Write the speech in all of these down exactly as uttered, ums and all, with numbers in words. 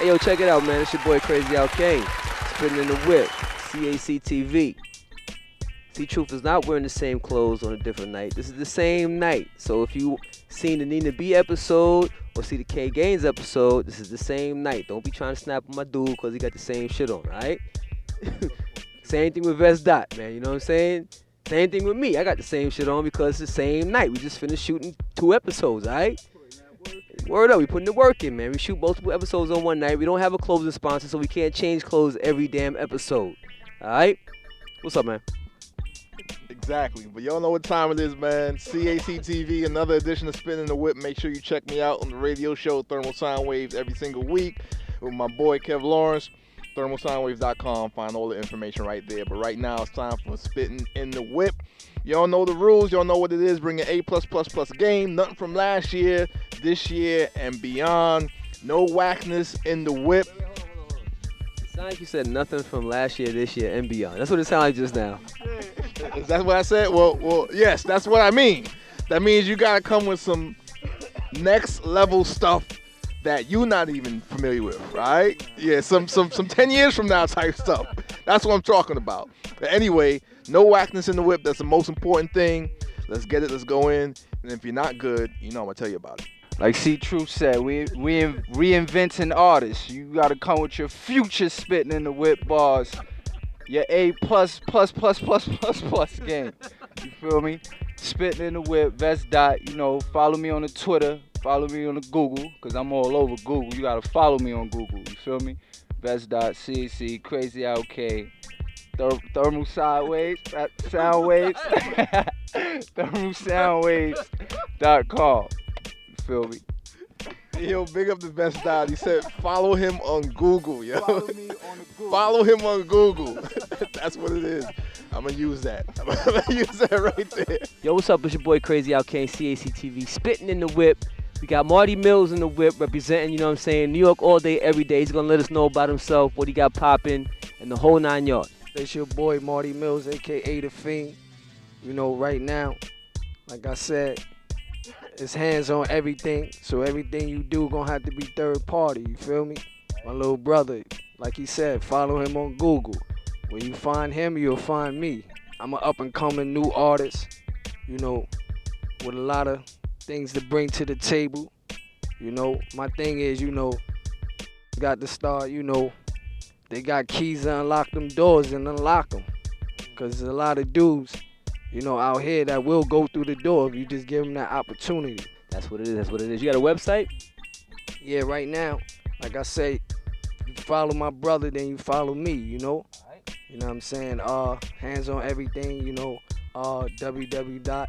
Hey, yo, check it out, man. It's your boy Crazy Al Cayne, Spittin' in the Whip, C A C T V. C Truth is not wearing the same clothes on a different night. This is the same night. So if you seen the Nina B episode or see the K-Gaines episode, this is the same night. Don't be trying to snap on my dude because he got the same shit on, all right? Same thing with Ves Dot, man. You know what I'm saying? Same thing with me. I got the same shit on because it's the same night. We just finished shooting two episodes, all right? Word up, we putting the work in, man. We shoot multiple episodes on one night. We don't have a clothing sponsor, so we can't change clothes every damn episode. All right? What's up, man? Exactly. But y'all know what time it is, man. C A C T V, another edition of Spittin' the Whip. Make sure you check me out on the radio show Thermal Sound Waves every single week with my boy Kev Lawrence. thermal sound waves dot com. Find all the information right there. But right now, it's time for Spittin' in the Whip. Y'all know the rules. Y'all know what it is. Bring an A+++ game. Nothing from last year, this year, and beyond. No whackness in the whip. It sounds like you said nothing from last year, this year, and beyond. That's what it sounded like just now. Is that what I said? Well, well, yes, that's what I mean. That means you got to come with some next level stuff that you're not even familiar with, right? Yeah, some some some ten years from now type stuff. That's what I'm talking about. But anyway, no whackness in the whip. That's the most important thing. Let's get it. Let's go in. And if you're not good, you know I'm gonna tell you about it. Like C Truth said, we we reinventing artists. You gotta come with your future Spittin' in the Whip bars, your A plus plus plus plus plus plus game. You feel me? Spittin' in the Whip, Ves Dot. You know, follow me on the Twitter. Follow me on the Google, because I'm all over Google. You got to follow me on Google, you feel me? Ves Dot, C C, Crazy Al Cayne, Ther Thermal Sideways, Sound Waves, thermal sound waves dot com, you feel me? Yo, big up the Ves Dot. He said follow him on Google, yo. Follow me on the Google. Follow him on Google. That's what it is. I'm going to use that. I'm going to use that right there. Yo, what's up? It's your boy Crazy Al Cayne, C A C T V, Spittin' in the Whip. We got Marty Millz in the whip representing, you know what I'm saying, New York all day, every day. He's going to let us know about himself, what he got popping, and the whole nine yards. It's your boy Marty Millz, a k a. the Fiend. You know, right now, like I said, it's hands on everything. So everything you do going to have to be third party, you feel me? My little brother, like he said, follow him on Google. When you find him, you'll find me. I'm an up-and-coming new artist, you know, with a lot of things to bring to the table. You know, my thing is, you know, got to start, you know, they got keys to unlock them doors and unlock them. Because there's a lot of dudes, you know, out here that will go through the door if you just give them that opportunity. That's what it is, that's what it is. You got a website? Yeah, right now, like I say, you follow my brother, then you follow me, you know? You know what I'm saying? Uh, hands on everything, you know, uh, w w w dot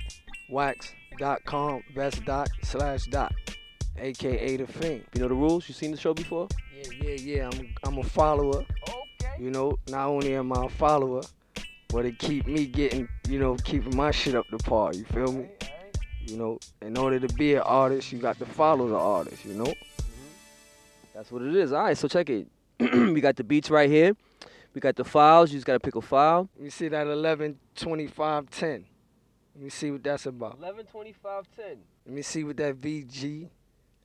wax dot com. Dot com, Ves Dot, slash Dot, a k a. the Fiend. You know the rules? You seen the show before? Yeah, yeah, yeah. I'm, I'm a follower. Okay. You know, not only am I a follower, but it keep me getting, you know, keeping my shit up to par. You feel me? All right, all right. You know, in order to be an artist, you got to follow the artist, you know? Mm-hmm. That's what it is. All right, so check it. We got the beats right here. We got the files. You just got to pick a file. You see that eleven twenty-five ten. Let me see what that's about. eleven twenty-five ten. Let me see what that V G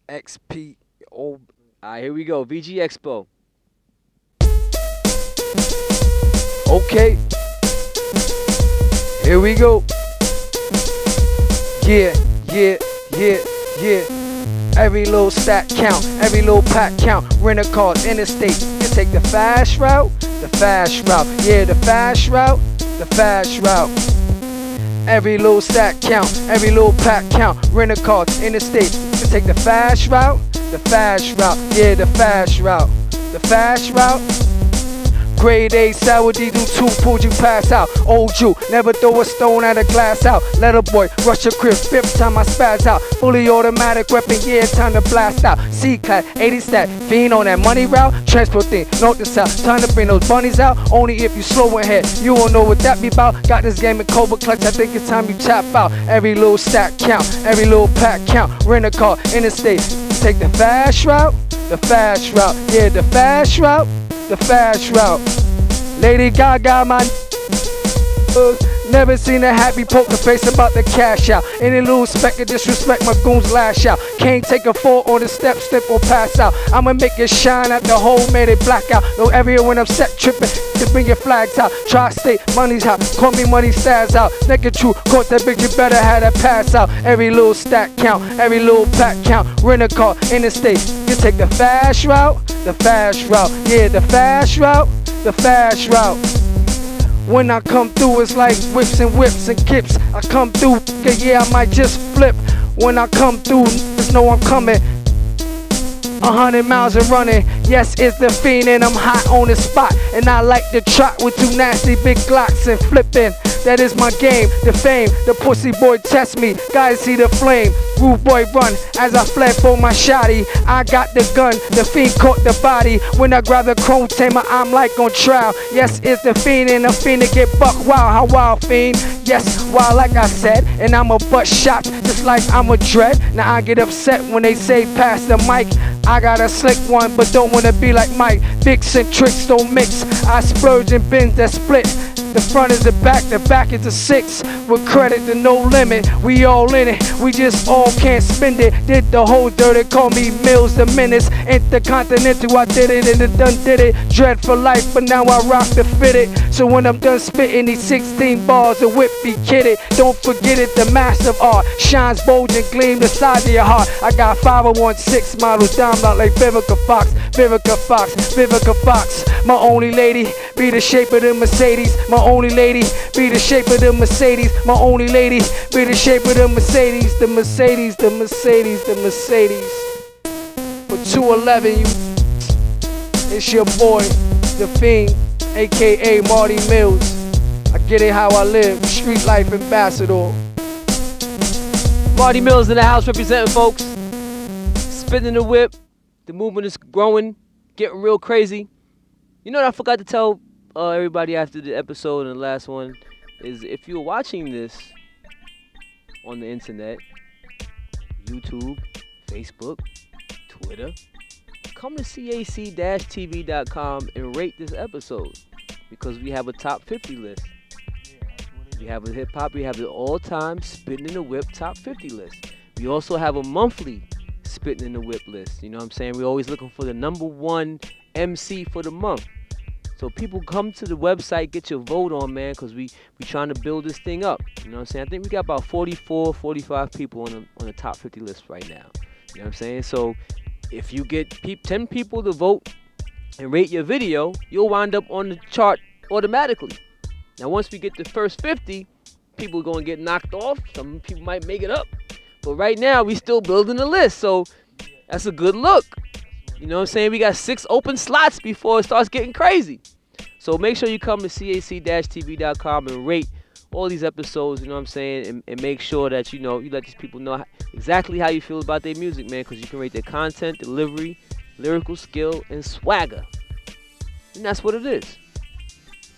X P. All right, here we go. V G Expo. Okay. Here we go. Yeah, yeah, yeah, yeah. Every little stack count. Every little pack count. Rent a car, interstate. You take the fast route. The fast route. Yeah, the fast route. The fast route. Every little stack count, every little pack count. Rent a car, interstate. You take the fast route, the fast route. Yeah, the fast route, the fast route. Grade A, sour D, do two, pulled you pass out. Old you, never throw a stone at a glass out. Let a boy rush your crib, fifth time I spaz out. Fully automatic weapon, yeah, time to blast out. C-class, eighty stat, fiend on that money route. Transport thing, north to south, time to bring those bunnies out. Only if you slow ahead, you won't know what that be about. Got this game in Cobra Clutch, I think it's time you tap out. Every little stack count, every little pack count. Rent a car, interstate, take the fast route, the fast route. Yeah, the fast route. The fast route. Lady Gaga, my Never seen a happy poker face about the cash out. Any loose speck of disrespect, my goons lash out. Can't take a fall on the step, slip or pass out. I'ma make it shine at the whole man, it black out. Though everywhere when I'm set tripping, to bring your flags out. Tri-state, money's hot, call me money stabs out. Naked true, caught that bitch, you better have that pass out. Every little stack count, every little pack count. Rent a car, interstate, you take the fast route, the fast route. Yeah, the fast route, the fast route. When I come through, it's like whips and whips and kips. I come through, yeah, I might just flip. When I come through, just know I'm coming. A hundred miles and running. Yes, it's the Fiend and I'm hot on the spot. And I like to trot with two nasty big Glocks and flipping. That is my game, the fame, the pussy boy test me. Guys see the flame, rude boy run. As I fled for my shotty, I got the gun, the Fiend caught the body. When I grab the chrome tamer, I'm like on trial. Yes, it's the Fiend and I'm fiend to get buck wild. How wild, Fiend? Yes, wild like I said. And I'm a butt shot, just like I'm a dread. Now I get upset when they say pass the mic. I got a slick one, but don't wanna be like Mike. Bicks and tricks don't mix. I splurge and bins that split. The front is the back, the back is the six. With credit to no limit, we all in it. We just all can't spend it. Did the whole dirty, call me Millz the Menace. Intercontinental, I did it and it done did it. Dread for life, but now I rock the fitted. So when I'm done spitting these sixteen bars, the whip be kidded. Don't forget it, the master of art shines bold and gleam the side of your heart. I got five oh one six models, dime out like Vivica Fox, Vivica Fox, Vivica Fox. My only lady be the shape of the Mercedes. My only lady be the shape of the Mercedes. My only lady be the shape of the Mercedes. The Mercedes, the Mercedes, the Mercedes. For two eleven, you. It's your boy, the Fiend, aka Marty Millz. I get it how I live, street life ambassador. Marty Millz in the house representing, folks. Spittin' in the Whip. The movement is growing, getting real crazy. You know what I forgot to tell Uh, everybody after the episode and the last one is, if you're watching this on the internet, YouTube, Facebook, Twitter, come to C A C T V dot com and rate this episode, because we have a top fifty list. We have a hip hop, we have the all time Spittin' in the Whip top fifty list. We also have a monthly Spittin' in the Whip list. You know what I'm saying? We're always looking for the number one M C for the month. So people come to the website, get your vote on, man, because we, we trying to build this thing up. You know what I'm saying? I think we got about forty-four, forty-five people on the, on the top fifty list right now. You know what I'm saying? So if you get pe ten people to vote and rate your video, you'll wind up on the chart automatically. Now, once we get the first fifty, people are going to get knocked off. Some people might make it up. But right now, we still building the list. So that's a good look. You know what I'm saying? We got six open slots before it starts getting crazy. So make sure you come to C A C T V dot com and rate all these episodes, you know what I'm saying? And, and make sure that, you know, you let these people know exactly how you feel about their music, man, because you can rate their content, delivery, lyrical skill, and swagger. And that's what it is.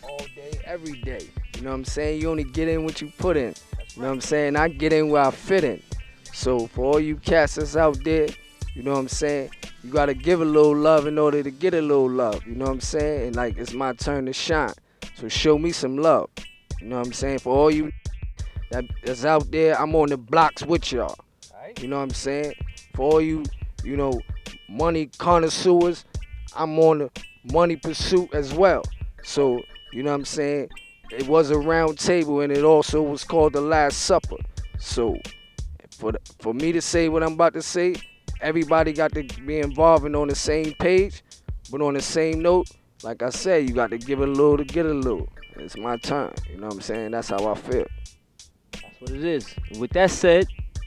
All day, every day. You know what I'm saying? You only get in what you put in. You know what I'm saying? I get in where I fit in. So for all you cats that's out there, you know what I'm saying? You gotta give a little love in order to get a little love. You know what I'm saying? And like, it's my turn to shine. So show me some love. You know what I'm saying? For all you that is out there, I'm on the blocks with y'all. You know what I'm saying? For all you, you know, money connoisseurs, I'm on the money pursuit as well. So, you know what I'm saying? It was a round table and it also was called the Last Supper. So for the, for me to say what I'm about to say, everybody got to be involved and on the same page, but on the same note, like I said, you got to give a little to get a little. It's my time, you know what I'm saying? That's how I feel. That's what it is. And with that said,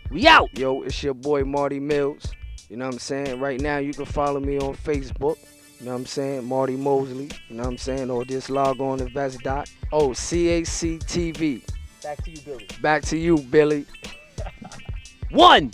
we out. Yo, it's your boy Marty Millz, you know what I'm saying? Right now, you can follow me on Facebook, you know what I'm saying? Marty Mosley, you know what I'm saying? Or just log on to Ves Dot. Oh, C A C T V. Back to you, Billy. Back to you, Billy. One.